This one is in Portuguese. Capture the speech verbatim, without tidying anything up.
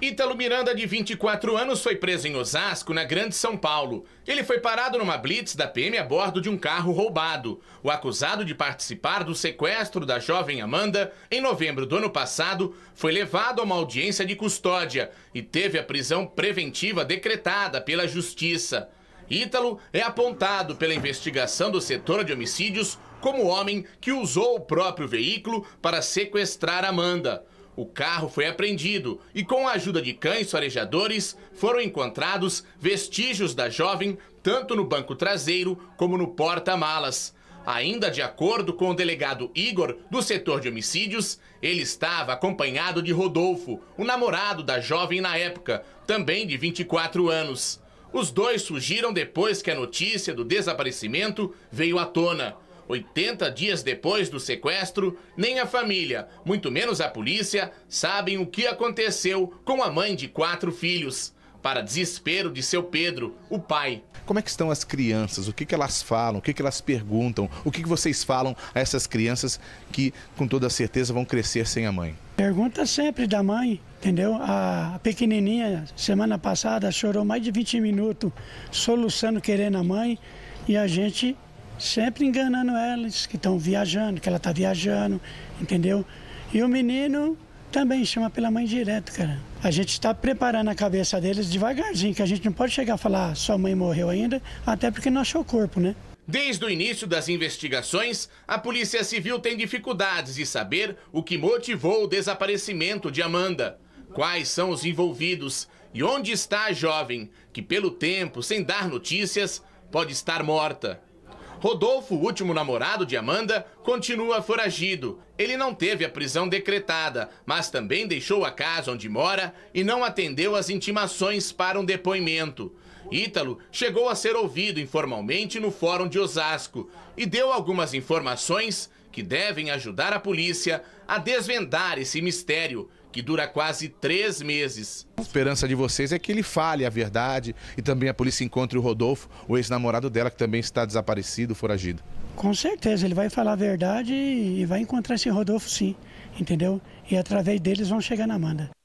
Ítalo Miranda, de vinte e quatro anos, foi preso em Osasco, na Grande São Paulo. Ele foi parado numa blitz da P M a bordo de um carro roubado. O acusado de participar do sequestro da jovem Amanda, em novembro do ano passado, foi levado a uma audiência de custódia e teve a prisão preventiva decretada pela Justiça. Ítalo é apontado pela investigação do setor de homicídios como o homem que usou o próprio veículo para sequestrar Amanda. O carro foi apreendido e, com a ajuda de cães farejadores, foram encontrados vestígios da jovem tanto no banco traseiro como no porta-malas. Ainda de acordo com o delegado Igor, do setor de homicídios, ele estava acompanhado de Rodolfo, o namorado da jovem na época, também de vinte e quatro anos. Os dois fugiram depois que a notícia do desaparecimento veio à tona. oitenta dias depois do sequestro, nem a família, muito menos a polícia, sabem o que aconteceu com a mãe de quatro filhos. Para desespero de seu Pedro, o pai. Como é que estão as crianças? O que que elas falam? O que que elas perguntam? O que que vocês falam a essas crianças que, com toda certeza, vão crescer sem a mãe? Pergunta sempre da mãe, entendeu? A pequenininha, semana passada, chorou mais de vinte minutos, soluçando, querendo a mãe, e a gente... sempre enganando elas, que estão viajando, que ela está viajando, entendeu? E o menino também chama pela mãe direto, cara. A gente está preparando a cabeça deles devagarzinho, que a gente não pode chegar a falar, ah, sua mãe morreu ainda, até porque não achou o corpo, né? Desde o início das investigações, a Polícia Civil tem dificuldades de saber o que motivou o desaparecimento de Amanda. Quais são os envolvidos e onde está a jovem, que pelo tempo, sem dar notícias, pode estar morta. Rodolfo, o último namorado de Amanda, continua foragido. Ele não teve a prisão decretada, mas também deixou a casa onde mora e não atendeu às intimações para um depoimento. Ítalo chegou a ser ouvido informalmente no Fórum de Osasco e deu algumas informações que devem ajudar a polícia a desvendar esse mistério, que dura quase três meses. A esperança de vocês é que ele fale a verdade e também a polícia encontre o Rodolfo, o ex-namorado dela, que também está desaparecido, foragido. Com certeza, ele vai falar a verdade e vai encontrar esse Rodolfo, sim, entendeu? E através deles vão chegar na Amanda.